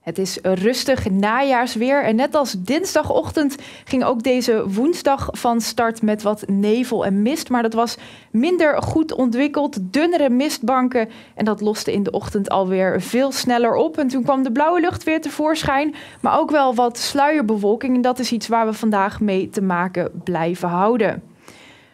Het is rustig najaarsweer en net als dinsdagochtend ging ook deze woensdag van start met wat nevel en mist. Maar dat was minder goed ontwikkeld, dunnere mistbanken en dat loste in de ochtend alweer veel sneller op. En toen kwam de blauwe lucht weer tevoorschijn, maar ook wel wat sluierbewolking en dat is iets waar we vandaag mee te maken blijven houden.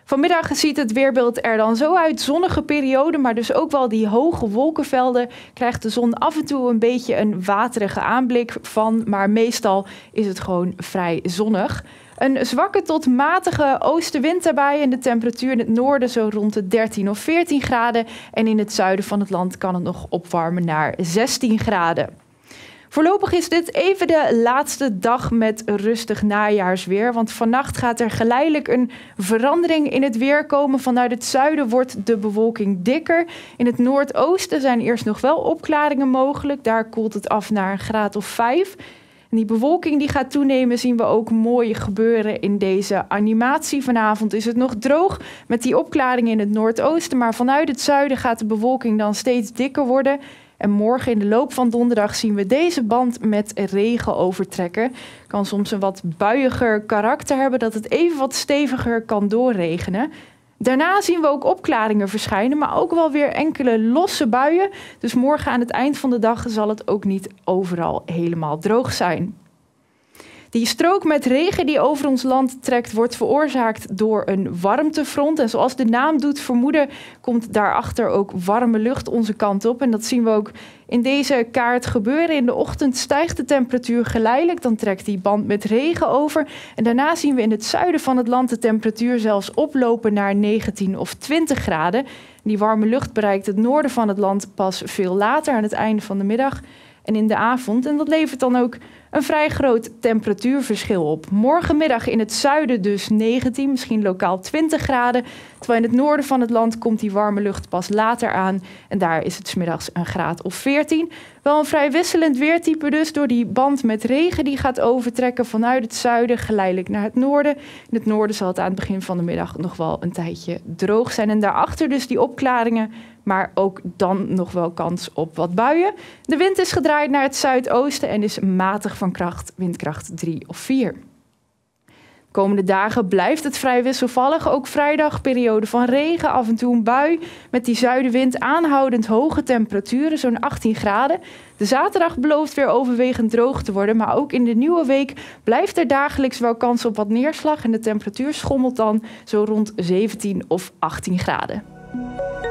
Vanmiddag ziet het weerbeeld er dan zo uit. Zonnige periode, maar dus ook wel die hoge wolkenvelden. Krijgt de zon af en toe een beetje een waterige aanblik van. Maar meestal is het gewoon vrij zonnig. Een zwakke tot matige oostenwind daarbij. En de temperatuur in het noorden zo rond de 13 of 14 graden. En in het zuiden van het land kan het nog opwarmen naar 16 graden. Voorlopig is dit even de laatste dag met rustig najaarsweer. Want vannacht gaat er geleidelijk een verandering in het weer komen. Vanuit het zuiden wordt de bewolking dikker. In het noordoosten zijn eerst nog wel opklaringen mogelijk. Daar koelt het af naar een graad of 5. En die bewolking die gaat toenemen zien we ook mooi gebeuren in deze animatie. Vanavond is het nog droog met die opklaringen in het noordoosten. Maar vanuit het zuiden gaat de bewolking dan steeds dikker worden. En morgen in de loop van donderdag zien we deze band met regen overtrekken. Kan soms een wat buiiger karakter hebben, dat het even wat steviger kan doorregenen. Daarna zien we ook opklaringen verschijnen, maar ook wel weer enkele losse buien. Dus morgen aan het eind van de dag zal het ook niet overal helemaal droog zijn. Die strook met regen die over ons land trekt, wordt veroorzaakt door een warmtefront. En zoals de naam doet vermoeden, komt daarachter ook warme lucht onze kant op. En dat zien we ook in deze kaart gebeuren. In de ochtend stijgt de temperatuur geleidelijk, dan trekt die band met regen over. En daarna zien we in het zuiden van het land de temperatuur zelfs oplopen naar 19 of 20 graden. Die warme lucht bereikt het noorden van het land pas veel later, aan het einde van de middag en in de avond. En dat levert dan ook een vrij groot temperatuurverschil op. Morgenmiddag in het zuiden dus 19, misschien lokaal 20 graden. Terwijl in het noorden van het land komt die warme lucht pas later aan. En daar is het 's middags een graad of 14. Wel een vrij wisselend weertype dus door die band met regen die gaat overtrekken vanuit het zuiden geleidelijk naar het noorden. In het noorden zal het aan het begin van de middag nog wel een tijdje droog zijn. En daarachter dus die opklaringen, maar ook dan nog wel kans op wat buien. De wind is gedraaid naar het zuidoosten en is matig van kracht, windkracht 3 of 4. De komende dagen blijft het vrij wisselvallig. Ook vrijdag periode van regen, af en toe een bui. Met die zuidenwind aanhoudend hoge temperaturen, zo'n 18 graden. De zaterdag belooft weer overwegend droog te worden. Maar ook in de nieuwe week blijft er dagelijks wel kans op wat neerslag. En de temperatuur schommelt dan zo rond 17 of 18 graden.